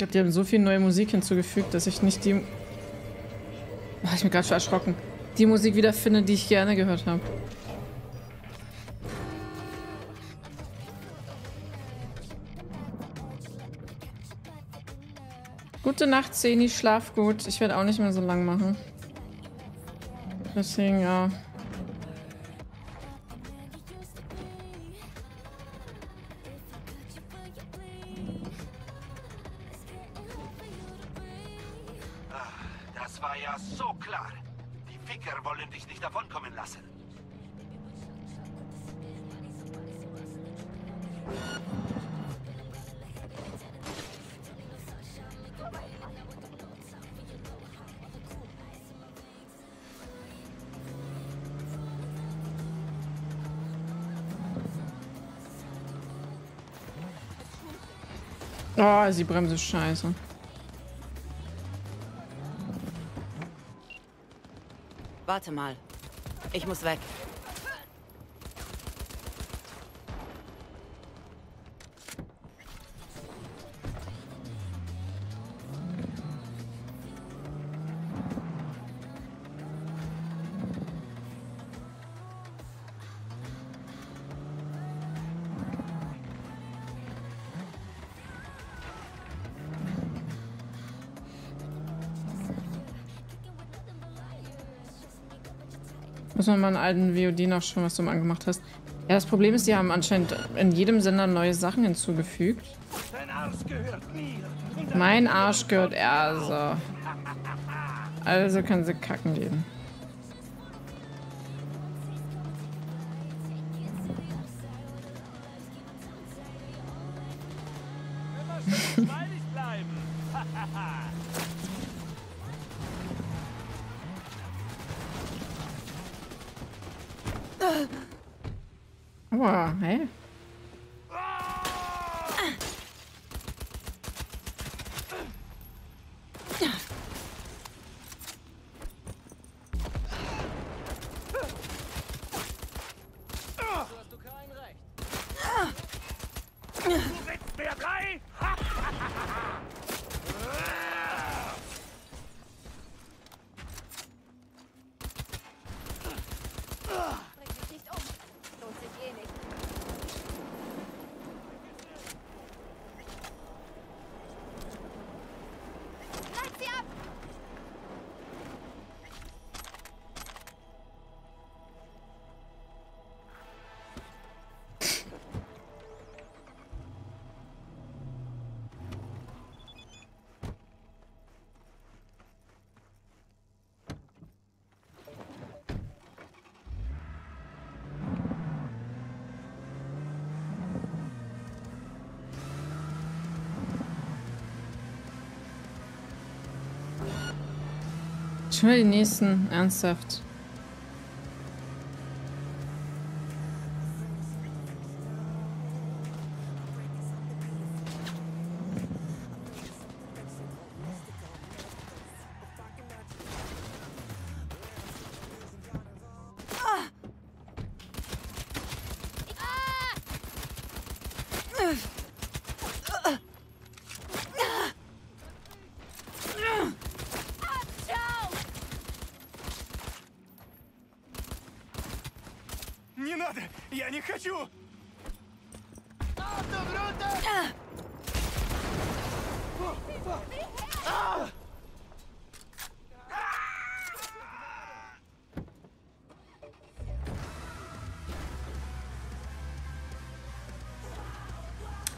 glaube, die haben so viel neue Musik hinzugefügt, dass ich nicht die... Oh, ich bin gerade schon erschrocken. Die Musik wiederfinde, die ich gerne gehört habe. Gute Nacht, Zeni. Schlaf gut. Ich werde auch nicht mehr so lang machen. Deswegen, ja. Das war ja so klar. Die Ficker wollen dich nicht davonkommen lassen. Oh, sie bremsen scheiße. Warte mal. Ich muss weg. Muss man mal einen alten VOD nachschauen, was du mal angemacht hast. Ja, das Problem ist, die haben anscheinend in jedem Sender neue Sachen hinzugefügt. Mein Arsch gehört Ersa. Also kann sie kacken gehen. Wow, hey. Ich will die nächsten, ernsthaft.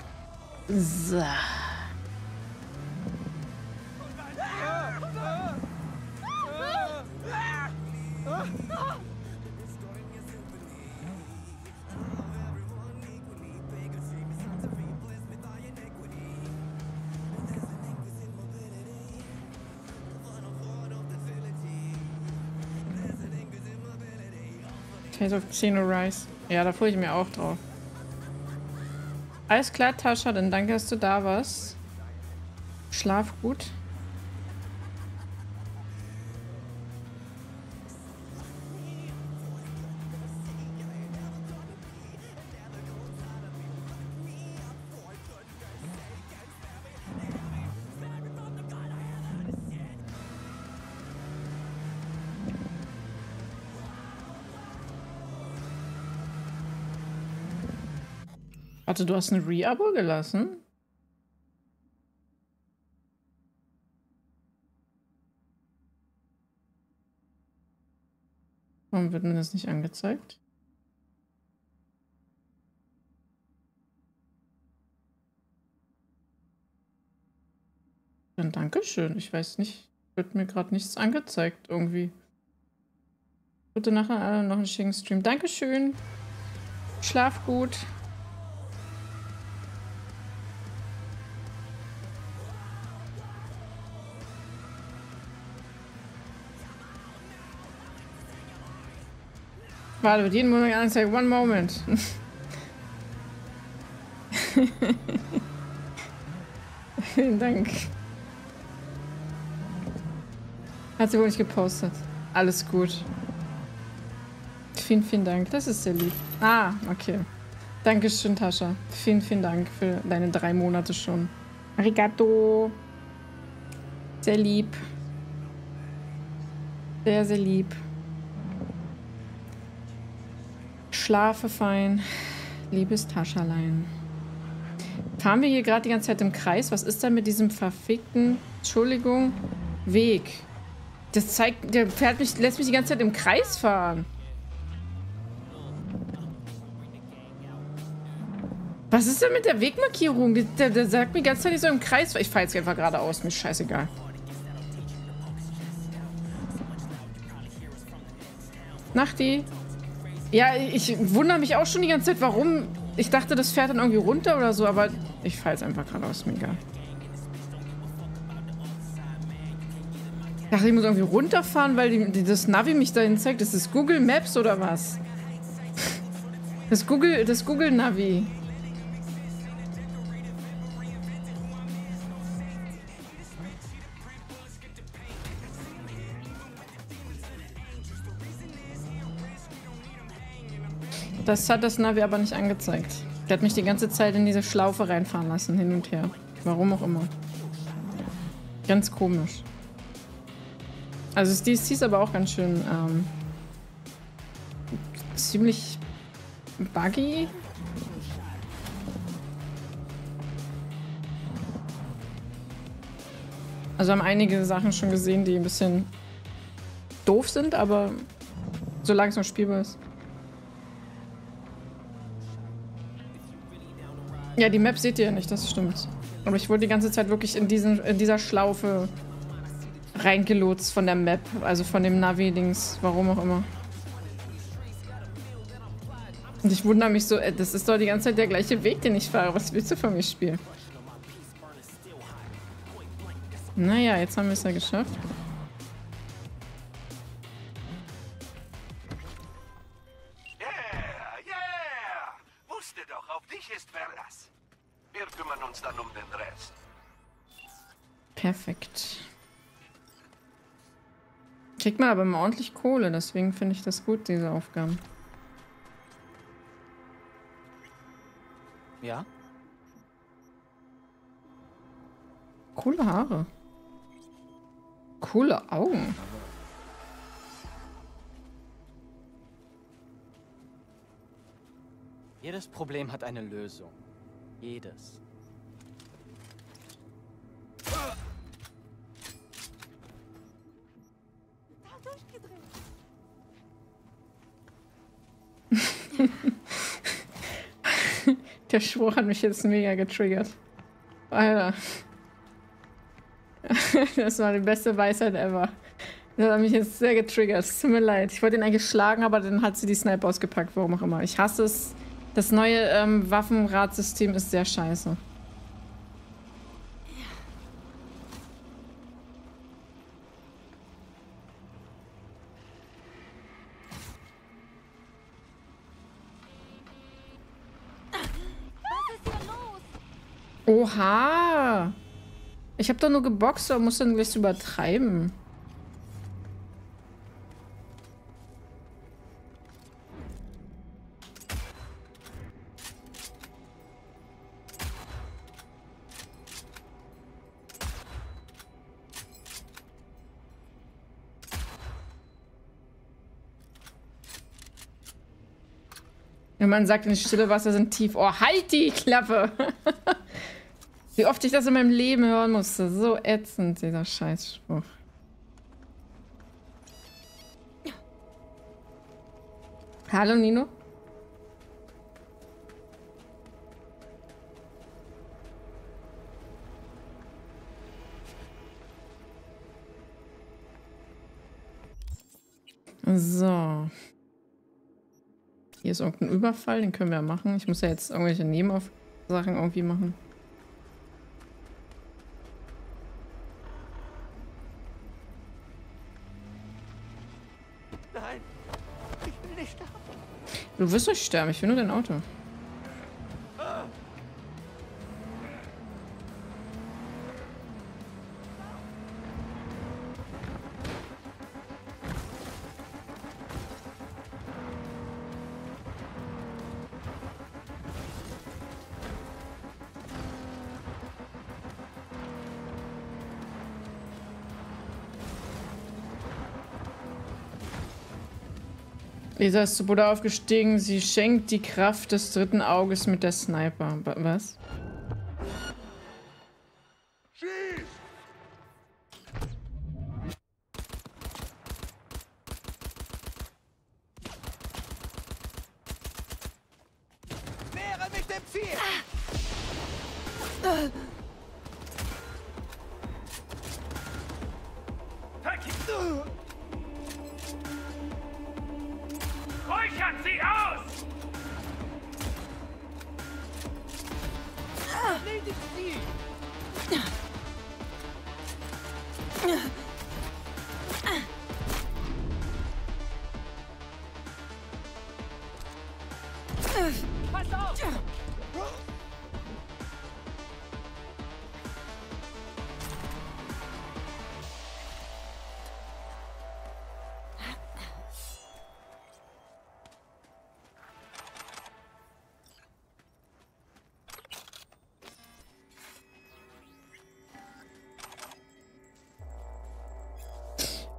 So. Taste of Chino Rice. Ja, da freue ich mich auch drauf. Alles klar, Tascha, dann danke, dass du da warst. Schlaf gut. Warte, du hast ein Re-Abo gelassen? Warum wird mir das nicht angezeigt? Dann Dankeschön. Ich weiß nicht, wird mir gerade nichts angezeigt irgendwie. Bitte nachher noch einen schicken Stream. Dankeschön. Schlaf gut. Warte, jeden Moment angezeigt. One moment. Vielen Dank. Hat sie wohl nicht gepostet. Alles gut. Vielen, vielen Dank. Das ist sehr lieb. Ah, okay. Dankeschön, Tascha. Vielen, vielen Dank für deine 3 Monate schon. Arigato. Sehr lieb. Sehr, sehr lieb. Schlafe fein. Liebes Taschalein. Fahren wir hier gerade die ganze Zeit im Kreis? Was ist denn mit diesem verfickten, Entschuldigung, Weg? Das zeigt, der fährt mich, lässt mich die ganze Zeit im Kreis fahren. Was ist denn mit der Wegmarkierung? Der sagt mir die ganze Zeit, ich soll im Kreis fahren. Ich fahre jetzt einfach geradeaus, mir ist scheißegal. Nachti. Ja, ich wundere mich auch schon die ganze Zeit, warum. Ich dachte, das fährt dann irgendwie runter oder so, aber ich fahre jetzt einfach geradeaus, mir egal. Ich dachte, ich muss irgendwie runterfahren, weil das Navi mich dahin zeigt. Ist das Google Maps oder was? Das Google Navi. Das hat das Navi aber nicht angezeigt. Der hat mich die ganze Zeit in diese Schlaufe reinfahren lassen, hin und her. Warum auch immer. Ganz komisch. Also es hieß aber auch ganz schön ziemlich buggy. Also haben einige Sachen schon gesehen, die ein bisschen doof sind, aber solange es noch spielbar ist. Ja, die Map seht ihr ja nicht, das stimmt. Aber ich wurde die ganze Zeit wirklich in dieser Schlaufe reingelotst von der Map, also von dem Navi-Dings, warum auch immer. Und ich wundere mich so, das ist doch die ganze Zeit der gleiche Weg, den ich fahre. Was willst du von mir spielen? Naja, jetzt haben wir es ja geschafft. Perfekt. Kriegt man aber mal ordentlich Kohle, deswegen finde ich das gut, diese Aufgaben. Ja? Coole Haare. Coole Augen. Jedes Problem hat eine Lösung. Jedes. Der Spruch hat mich jetzt mega getriggert. Alter. Das war die beste Weisheit ever. Das hat mich jetzt sehr getriggert. Es tut mir leid. Ich wollte ihn eigentlich schlagen, aber dann hat sie die Sniper ausgepackt. Warum auch immer. Ich hasse es. Das neue Waffenradsystem ist sehr scheiße. Oha! Ich habe doch nur geboxt, aber muss dann gleich übertreiben. Wenn man sagt, in stille Wasser sind tief. Oh, halt die Klappe! Wie oft ich das in meinem Leben hören musste. So ätzend, dieser Scheißspruch. Hallo, Nino. So. Hier ist irgendein Überfall, den können wir ja machen. Ich muss ja jetzt irgendwelche Nebenaufsachen irgendwie machen. Nein, ich will nicht sterben. Du wirst nicht sterben, ich will nur dein Auto. Lisa ist zu Buddha aufgestiegen. Sie schenkt die Kraft des dritten Auges mit der Sniper. Was?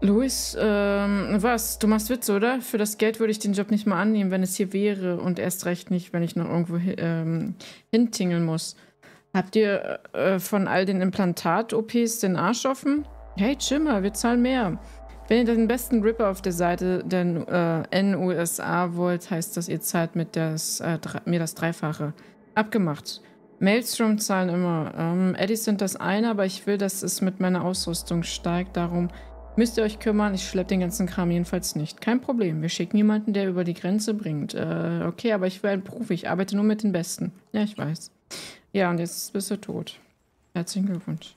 Luis, was? Du machst Witze, oder? Für das Geld würde ich den Job nicht mal annehmen, wenn es hier wäre. Und erst recht nicht, wenn ich noch irgendwo hintingeln muss. Habt ihr von all den Implantat-OPs den Arsch offen? Hey, Chimmer, wir zahlen mehr. Wenn ihr den besten Gripper auf der Seite der NUSA wollt, heißt das, ihr zahlt mit mir das Dreifache. Abgemacht. Maelstrom zahlen immer. Eddies sind das eine, aber ich will, dass es mit meiner Ausrüstung steigt. Darum müsst ihr euch kümmern, ich schlepp den ganzen Kram jedenfalls nicht. Kein Problem, wir schicken jemanden, der über die Grenze bringt. Okay, aber ich will ein Profi, ich arbeite nur mit den Besten. Ja, ich weiß. Ja, und jetzt bist du tot. Herzlichen Glückwunsch.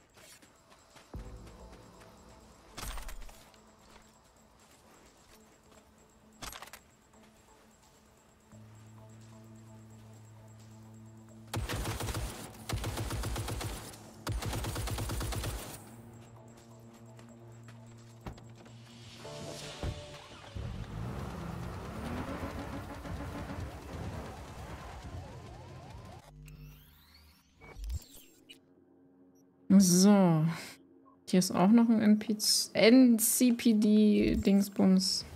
So, hier ist auch noch ein NCPD-Dingsbums.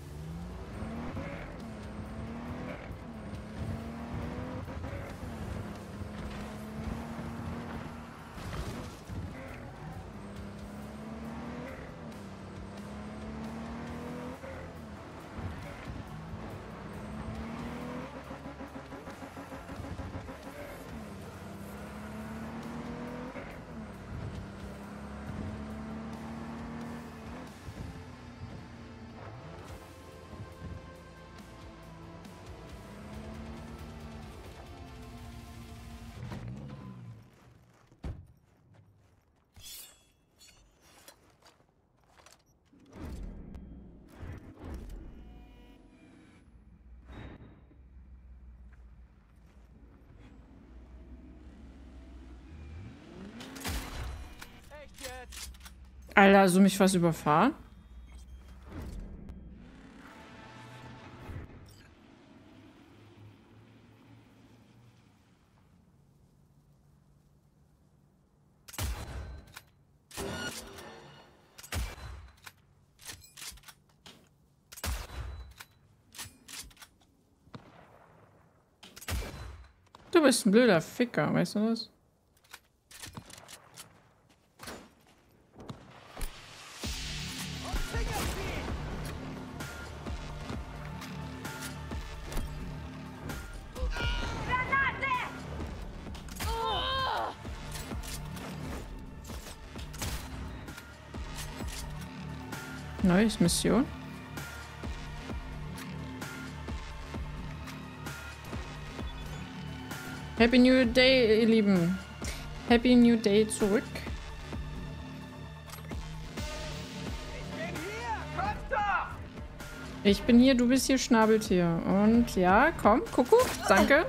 Alter, so mich was überfahren? Du bist ein blöder Ficker, weißt du das? Neues Mission. Happy New Day, ihr Lieben. Happy New Day zurück. Ich bin hier, du bist hier, Schnabeltier. Und ja, komm, Kuckuck, danke.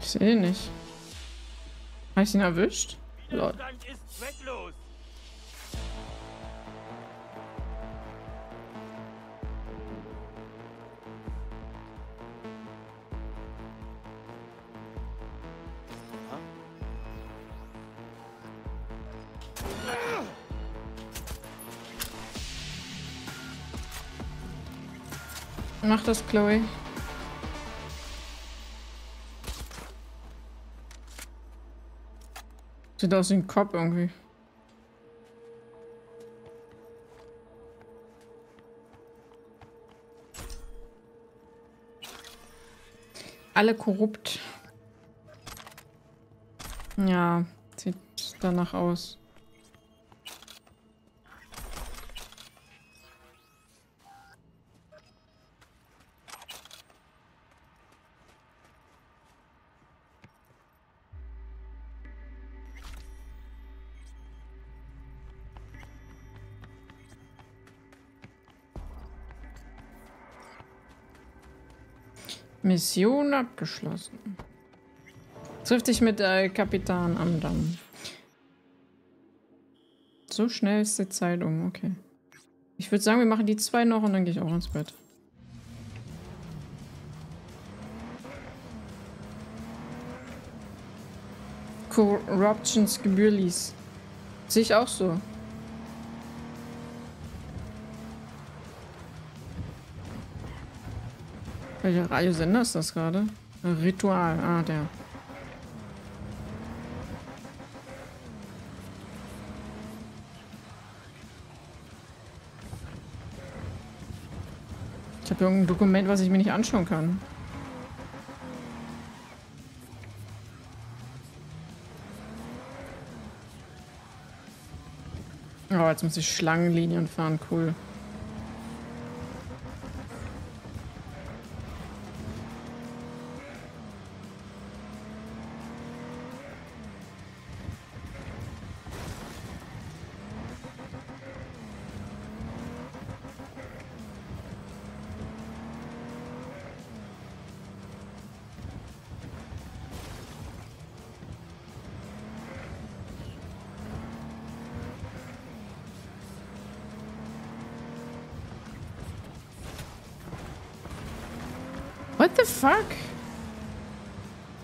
Ich sehe ihn nicht. Habe ich ihn erwischt? Lord. Mach das, Chloe. Sieht aus wie ein Kopf irgendwie. Alle korrupt. Ja, sieht danach aus. Mission abgeschlossen. Triff dich mit Kapitan am Damm. So schnell ist die Zeit um, okay. Ich würde sagen, wir machen die zwei noch und dann gehe ich auch ins Bett. Corruptions gebührlich. Sehe ich auch so. Welcher Radiosender ist das gerade? Ritual, ah, der. Ich habe irgendein Dokument, was ich mir nicht anschauen kann. Oh, jetzt muss ich Schlangenlinien fahren, cool. What the fuck?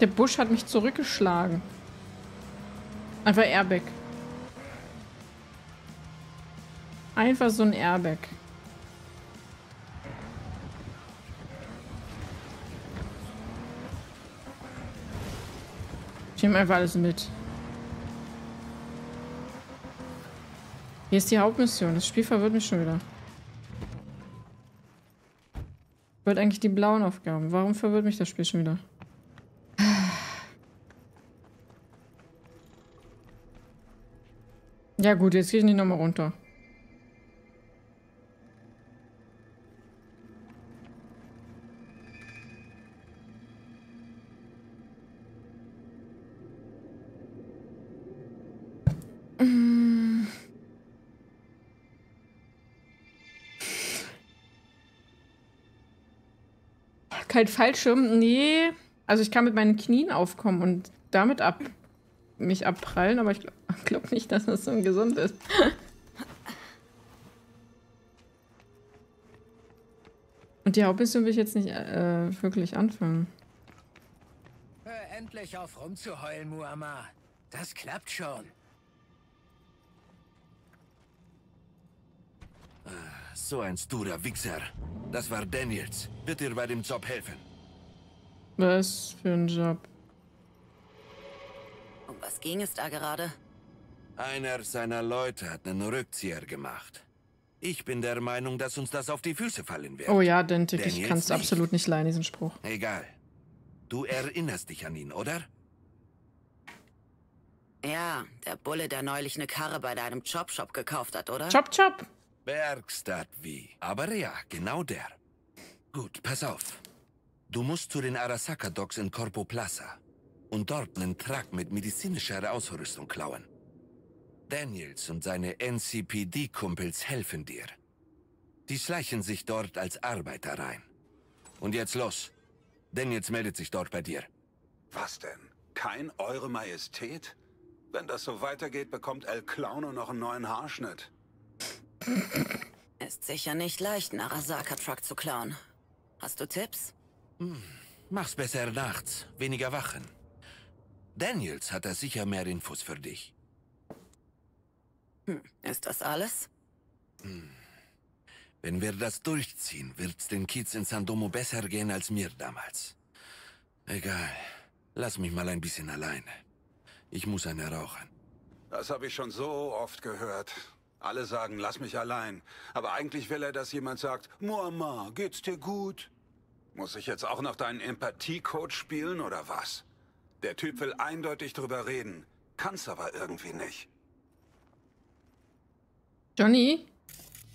Der Busch hat mich zurückgeschlagen. Einfach Airbag. Einfach so ein Airbag. Ich nehme einfach alles mit. Hier ist die Hauptmission. Das Spiel verwirrt mich schon wieder. Ich wollte eigentlich die blauen Aufgaben. Warum verwirrt mich das Spiel schon wieder? Ja gut, jetzt gehe ich nicht nochmal runter. Kein Fallschirm? Nee. Also ich kann mit meinen Knien aufkommen und damit mich abprallen, aber ich glaube nicht, dass das so gesund ist. Und die Hauptmission will ich jetzt nicht wirklich anfangen. Hör endlich auf rumzuheulen, Muammar. Das klappt schon. So ein sturer Wichser. Das war Daniels. Wird dir bei dem Job helfen. Was für ein Job? Um was ging es da gerade? Einer seiner Leute hat einen Rückzieher gemacht. Ich bin der Meinung, dass uns das auf die Füße fallen wird. Oh ja, Dentik, ich kann es absolut nicht leiden, diesen Spruch. Egal. Du erinnerst dich an ihn, oder? Ja, der Bulle, der neulich eine Karre bei deinem Chop Shop gekauft hat, oder? Chop Shop! Bergstadt wie. Aber ja, genau der. Gut, pass auf. Du musst zu den Arasaka-Docks in Corpo Plaza und dort einen Truck mit medizinischer Ausrüstung klauen. Daniels und seine NCPD-Kumpels helfen dir. Die schleichen sich dort als Arbeiter rein. Und jetzt los. Daniels meldet sich dort bei dir. Was denn? Kein Eure Majestät? Wenn das so weitergeht, bekommt El Clown noch einen neuen Haarschnitt. Ist sicher nicht leicht, einen Arasaka-Truck zu klauen. Hast du Tipps? Mach's besser nachts, weniger wachen. Daniels hat da sicher mehr Infos für dich. Ist das alles? Wenn wir das durchziehen, wird's den Kids in San Domo besser gehen als mir damals. Egal. Lass mich mal ein bisschen alleine. Ich muss eine rauchen. Das habe ich schon so oft gehört. Alle sagen, lass mich allein. Aber eigentlich will er, dass jemand sagt, Muammar, geht's dir gut? Muss ich jetzt auch noch deinen Empathie-Coach spielen, oder was? Der Typ will eindeutig drüber reden, kann's aber irgendwie nicht. Johnny,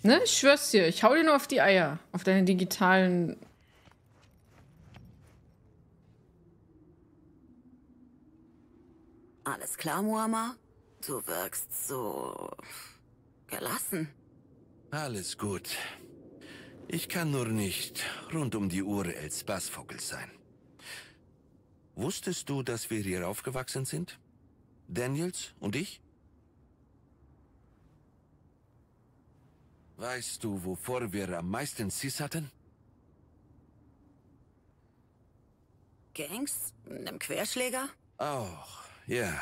ne? Ich schwör's dir, ich hau dir nur auf die Eier. Auf deine digitalen... Alles klar, Muammar? Du wirkst so... gelassen. Alles gut. Ich kann nur nicht rund um die Uhr als Bassvogel sein. Wusstest du, dass wir hier aufgewachsen sind? Daniels und ich? Weißt du, wovor wir am meisten Schiss hatten? Gangs? Einem Querschläger? Auch, ja.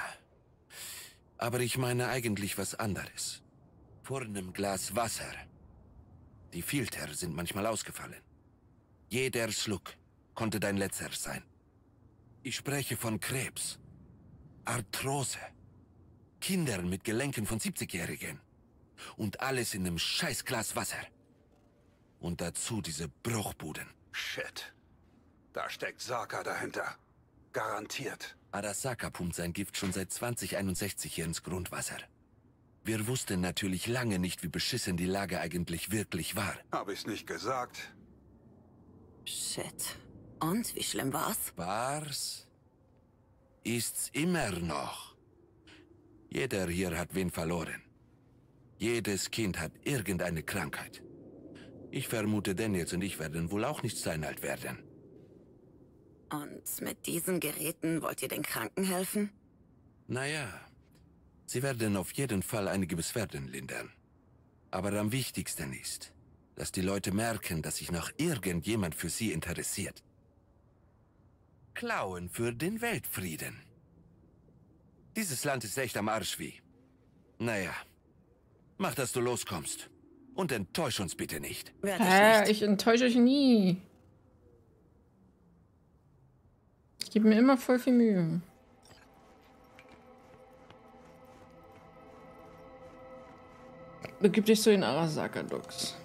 Aber ich meine eigentlich was anderes. Vor einem Glas Wasser. Die Filter sind manchmal ausgefallen. Jeder Schluck konnte dein letzter sein. Ich spreche von Krebs, Arthrose, Kindern mit Gelenken von 70-Jährigen und alles in einem scheiß Glas Wasser. Und dazu diese Bruchbuden. Shit. Da steckt Saka dahinter. Garantiert. Arasaka pumpt sein Gift schon seit 2061 hier ins Grundwasser. Wir wussten natürlich lange nicht, wie beschissen die Lage eigentlich wirklich war. Hab ich's nicht gesagt. Shit. Und wie schlimm war's? War's? Ist's immer noch. Jeder hier hat wen verloren. Jedes Kind hat irgendeine Krankheit. Ich vermute, Daniels und ich werden wohl auch nicht steinalt werden. Und mit diesen Geräten wollt ihr den Kranken helfen? Naja... Sie werden auf jeden Fall einige Beschwerden lindern. Aber am wichtigsten ist, dass die Leute merken, dass sich noch irgendjemand für sie interessiert. Klauen für den Weltfrieden. Dieses Land ist echt am Arsch wie. Naja, mach, dass du loskommst. Und enttäusch uns bitte nicht. Ich enttäusche euch nie. Ich gebe mir immer voll viel Mühe. Begib dich zu den Arasaka-Docks.